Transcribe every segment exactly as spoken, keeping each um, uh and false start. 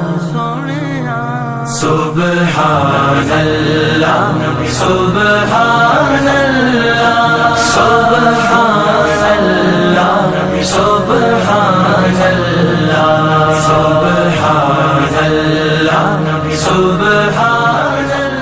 سبحان اللہ سبحان اللہ سبحان اللہ سبحان اللہ سبحان اللہ سبحان اللہ.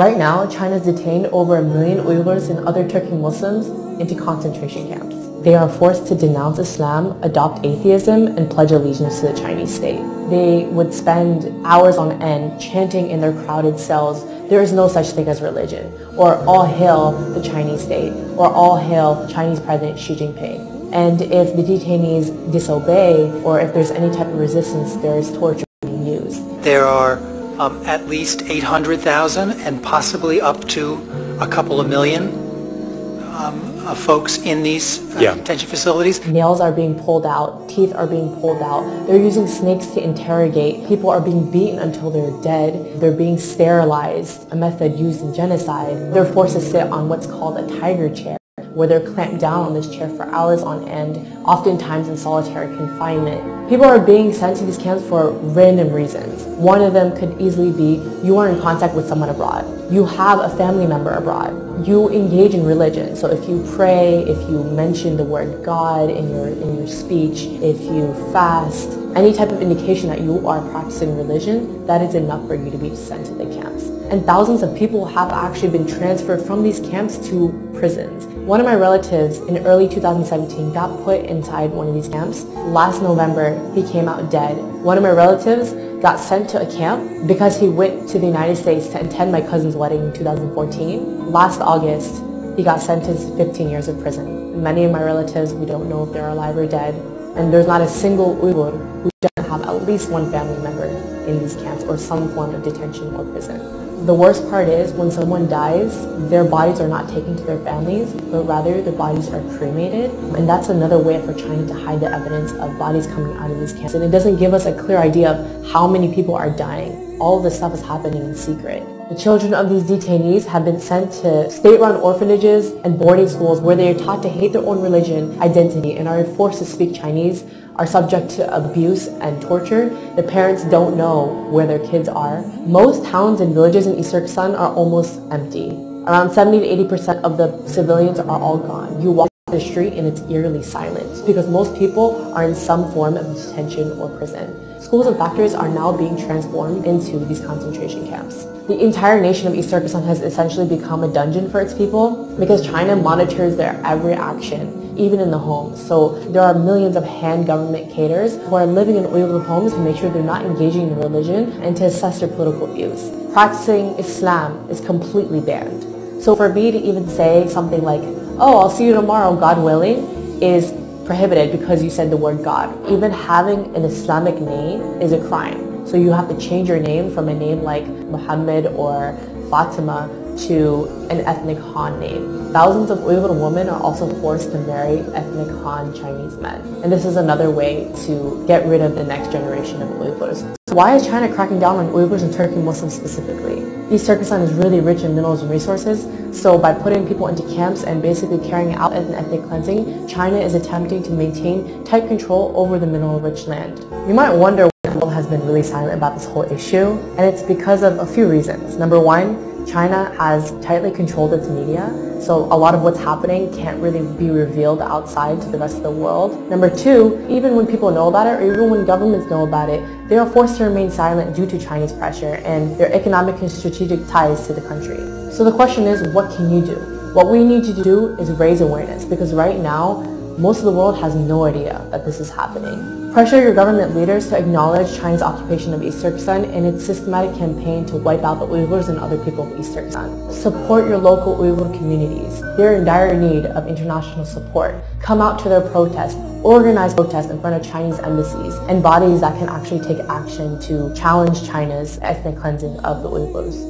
Right now, China's detained over a million Uyghurs and other Turkic Muslims into concentration camps. They are forced to denounce Islam, adopt atheism, and pledge allegiance to the Chinese state. They would spend hours on end chanting in their crowded cells, "There is no such thing as religion," or "All hail the Chinese state," or "All hail Chinese President Xi Jinping." And if the detainees disobey, or if there's any type of resistance, there is torture being used. There are um, at least eight hundred thousand and possibly up to a couple of million Um, uh, folks in these uh, yeah. detention facilities. Nails are being pulled out, teeth are being pulled out, they're using snakes to interrogate, people are being beaten until they're dead, they're being sterilized, a method used in genocide. They're forced to sit on what's called a tiger chair, where they're clamped down on this chair for hours on end, oftentimes in solitary confinement. People are being sent to these camps for random reasons. One of them could easily be, you are in contact with someone abroad, you have a family member abroad, you engage in religion. So if you pray, if you mention the word God in your in your speech, if you fast, any type of indication that you are practicing religion, that is enough for you to be sent to the camps. And thousands of people have actually been transferred from these camps to prisons. One of my relatives in early two thousand seventeen got put inside one of these camps. Last November, he came out dead. One of my relatives got sent to a camp because he went to the United States to attend my cousin's wedding in two thousand fourteen. Last August, he got sentenced to fifteen years of prison. Many of my relatives, we don't know if they're alive or dead, and there's not a single Uyghur who doesn't have at least one family member in these camps or some form of detention or prison. The worst part is when someone dies, their bodies are not taken to their families, but rather their bodies are cremated. And that's another way for China to hide the evidence of bodies coming out of these camps. And it doesn't give us a clear idea of how many people are dying. All of this stuff is happening in secret. The children of these detainees have been sent to state-run orphanages and boarding schools where they are taught to hate their own religion, identity, and are forced to speak Chinese, are subject to abuse and torture. The parents don't know where their kids are. Most towns and villages in East Turkestan are almost empty. Around seventy to eighty percent of the civilians are all gone. You walk the street and it's eerily silent because most people are in some form of detention or prison. Schools and factories are now being transformed into these concentration camps. The entire nation of East Turkestan has essentially become a dungeon for its people because China monitors their every action, even in the homes. So there are millions of hand government cadres who are living in Uyghur homes to make sure they're not engaging in religion and to assess their political views. Practicing Islam is completely banned. So for me to even say something like, "Oh, I'll see you tomorrow, God willing," is prohibited because you said the word God. Even having an Islamic name is a crime. So you have to change your name from a name like Muhammad or Fatima to an ethnic Han name. Thousands of Uyghur women are also forced to marry ethnic Han Chinese men. And this is another way to get rid of the next generation of Uyghurs. So why is China cracking down on Uyghurs and Turkic Muslims specifically? East Turkestan is really rich in minerals and resources, so by putting people into camps and basically carrying out an ethnic cleansing, China is attempting to maintain tight control over the mineral-rich land. You might wonder why the world has been really silent about this whole issue, and it's because of a few reasons. Number one, China has tightly controlled its media, so a lot of what's happening can't really be revealed outside to the rest of the world. Number two, even when people know about it, or even when governments know about it, they are forced to remain silent due to Chinese pressure and their economic and strategic ties to the country. So the question is, what can you do? What we need to do is raise awareness, because right now, most of the world has no idea that this is happening. Pressure your government leaders to acknowledge China's occupation of East Turkestan and its systematic campaign to wipe out the Uyghurs and other people of East Turkestan. Support your local Uyghur communities. They're in dire need of international support. Come out to their protests. Organize protests in front of Chinese embassies and bodies that can actually take action to challenge China's ethnic cleansing of the Uyghurs.